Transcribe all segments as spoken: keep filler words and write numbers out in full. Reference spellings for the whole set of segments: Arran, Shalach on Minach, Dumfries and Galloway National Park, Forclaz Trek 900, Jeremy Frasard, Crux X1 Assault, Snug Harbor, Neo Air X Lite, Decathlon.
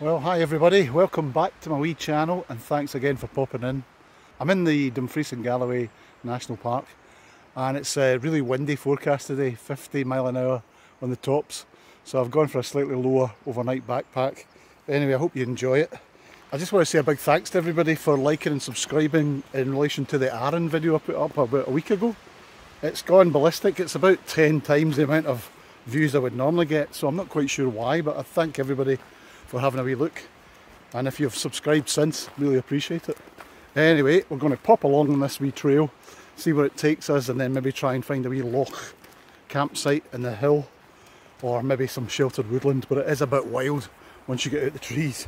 Well, hi everybody, welcome back to my wee channel and thanks again for popping in. I'm in the Dumfries and Galloway National Park and it's a really windy forecast today, fifty mile an hour on the tops, so I've gone for a slightly lower overnight backpack. Anyway, I hope you enjoy it. I just want to say a big thanks to everybody for liking and subscribing in relation to the Arran video I put up about a week ago. It's gone ballistic, it's about ten times the amount of views I would normally get, so I'm not quite sure why, but I thank everybody for having a wee look, and if you've subscribed since, really appreciate it. Anyway, we're going to pop along on this wee trail, see where it takes us, and then maybe try and find a wee loch campsite in the hill, or maybe some sheltered woodland, but it is a bit wild once you get out the trees.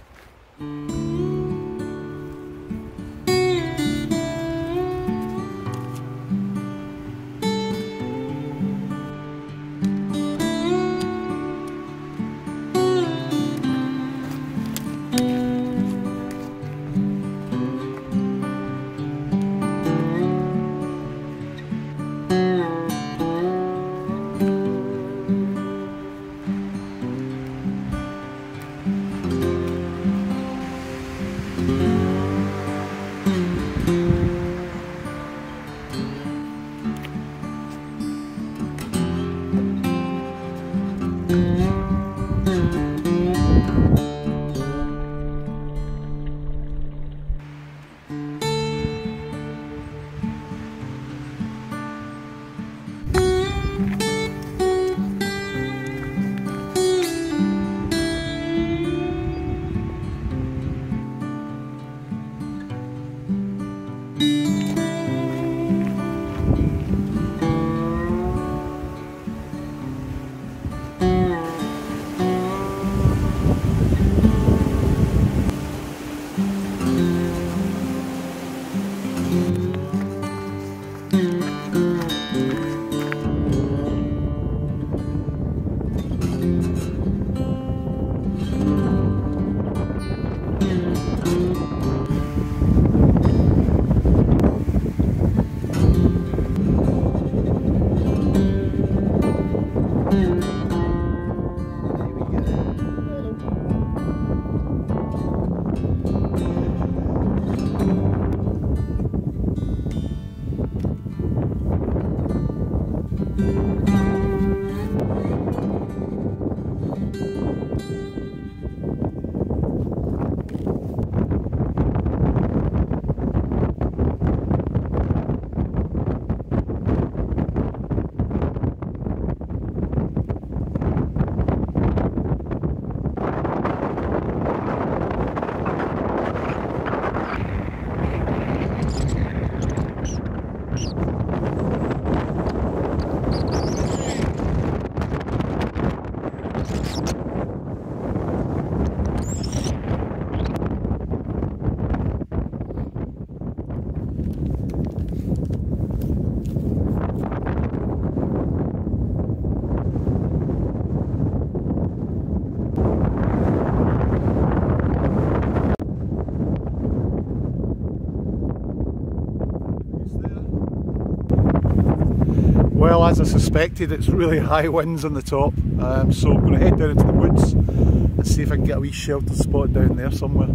Well, as I suspected, it's really high winds on the top, um, so I'm going to head down into the woods and see if I can get a wee sheltered spot down there somewhere,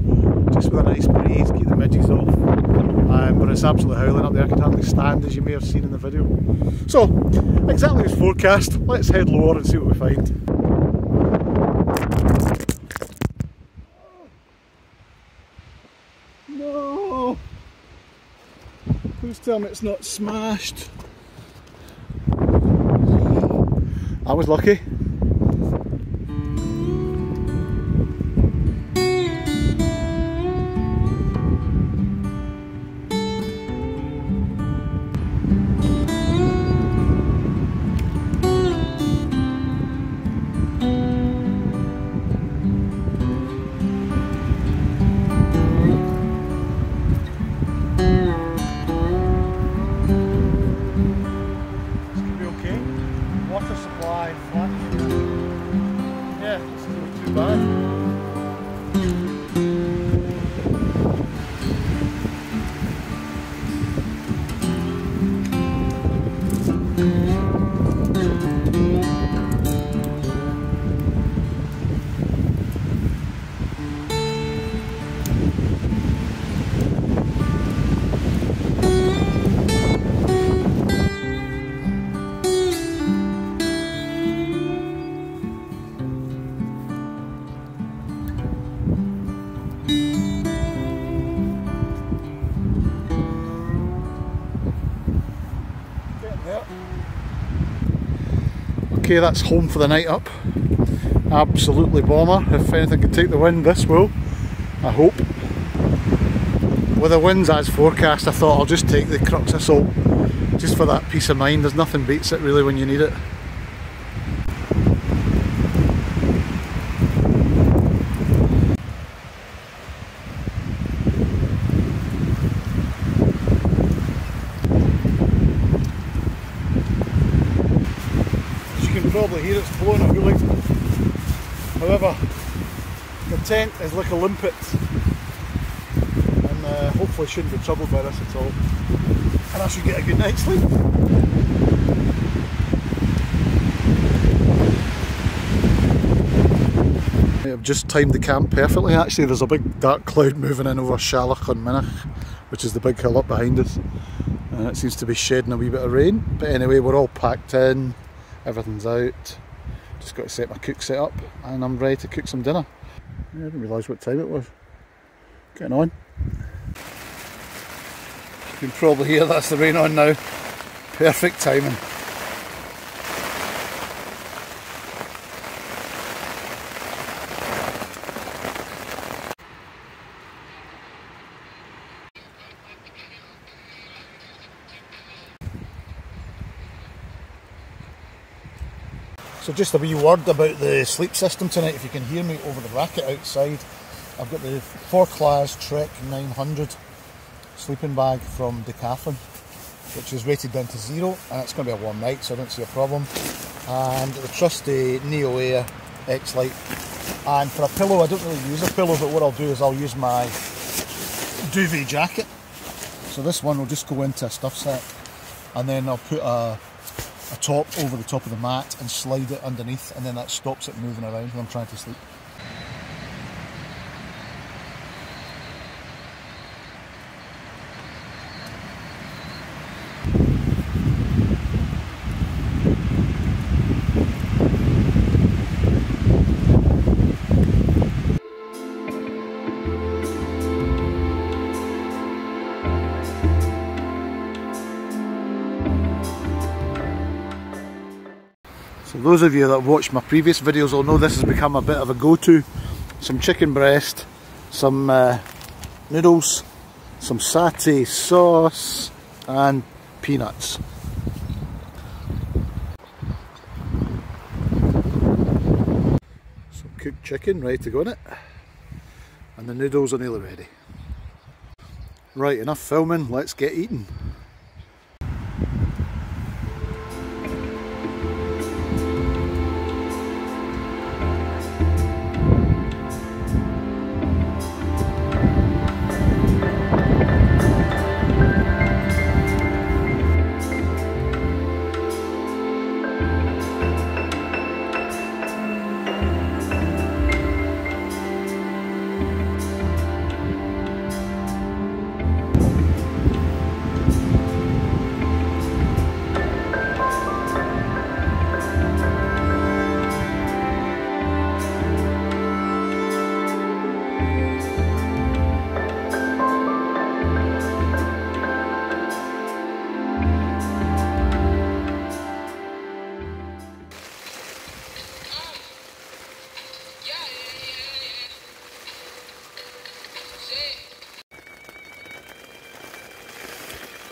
just with a nice breeze, keep the midges off. Um, but it's absolutely howling up there, I can hardly stand, as you may have seen in the video. So, exactly as forecast, let's head lower and see what we find. No! Please tell me it's not smashed. I was lucky. Water supply, flat. Okay, that's home for the night up. Absolutely bomber. If anything can take the wind, this will, I hope. With the winds as forecast, I thought I'll just take the Crux Assault just for that peace of mind. There's nothing beats it really when you need it. Probably here it's blowing a hoolie. However, the tent is like a limpet and uh, hopefully shouldn't be troubled by this at all, and I should get a good night's sleep. I've just timed the camp perfectly actually. There's a big dark cloud moving in over Shalach on Minach, which is the big hill up behind us, and it seems to be shedding a wee bit of rain, but anyway we're all packed in. Everything's out, just got to set my cook set up and I'm ready to cook some dinner. I didn't realise what time it was. Getting on. You can probably hear that's the rain on now. Perfect timing. So just a wee word about the sleep system tonight, if you can hear me over the racket outside. I've got the Forclaz Trek nine hundred sleeping bag from Decathlon, which is rated down to zero, and it's going to be a warm night, so I don't see a problem. And the trusty Neo Air X Lite. And for a pillow, I don't really use a pillow, but what I'll do is I'll use my duvet jacket. So this one will just go into a stuff sack, and then I'll put a a top over the top of the mat and slide it underneath, and then that stops it moving around when I'm trying to sleep. Those of you that watched my previous videos will know this has become a bit of a go-to. Some chicken breast, some uh, noodles, some satay sauce and peanuts. Some cooked chicken ready to go in it, and the noodles are nearly ready. Right, enough filming, let's get eating.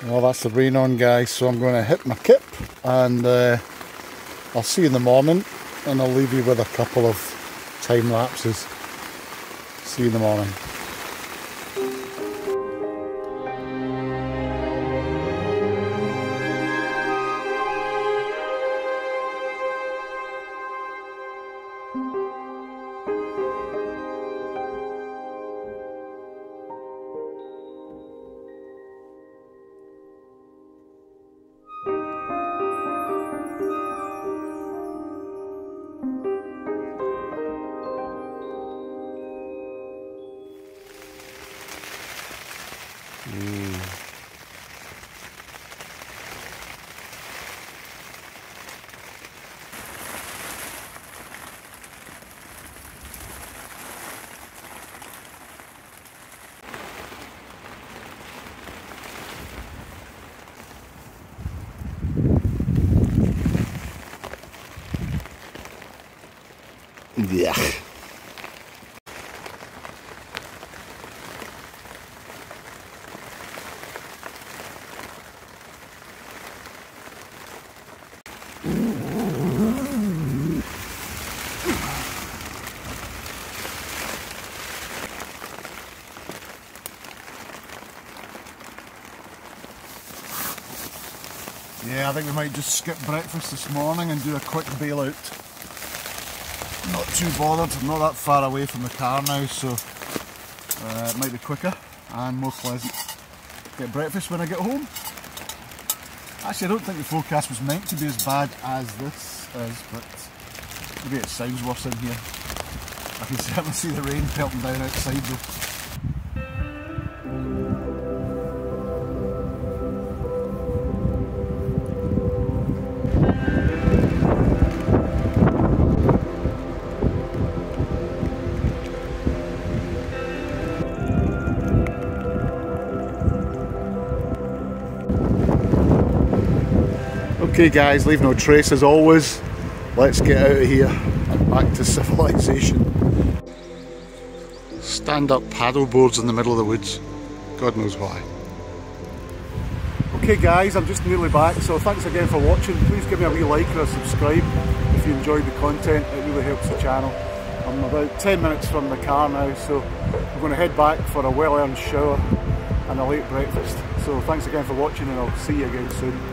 Well, that's the rain on, guys, so I'm going to hit my kip and uh, I'll see you in the morning, and I'll leave you with a couple of time lapses. See you in the morning. Blech. Yeah, I think we might just skip breakfast this morning and do a quick bailout. Not too bothered, I'm not that far away from the car now, so uh, it might be quicker and more pleasant. Get breakfast when I get home. Actually, I don't think the forecast was meant to be as bad as this is, but maybe it sounds worse in here. I can certainly see the rain pelting down outside though. Okay guys, leave no trace as always, let's get out of here and back to civilization. Stand up paddle boards in the middle of the woods, God knows why. Okay guys, I'm just nearly back, so thanks again for watching. Please give me a wee like or a subscribe if you enjoyed the content, it really helps the channel. I'm about ten minutes from the car now, so I'm going to head back for a well earned shower and a late breakfast. So thanks again for watching and I'll see you again soon.